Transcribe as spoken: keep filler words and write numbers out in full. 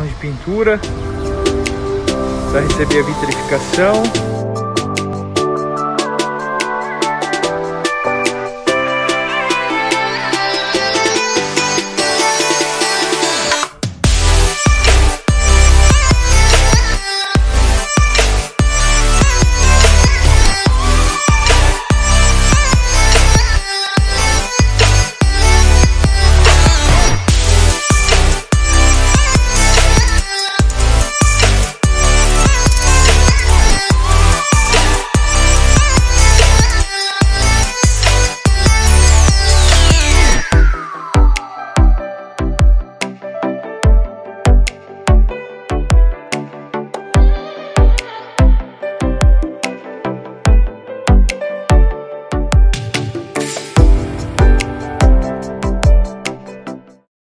aplicação de pintura, vai receber a vitrificação.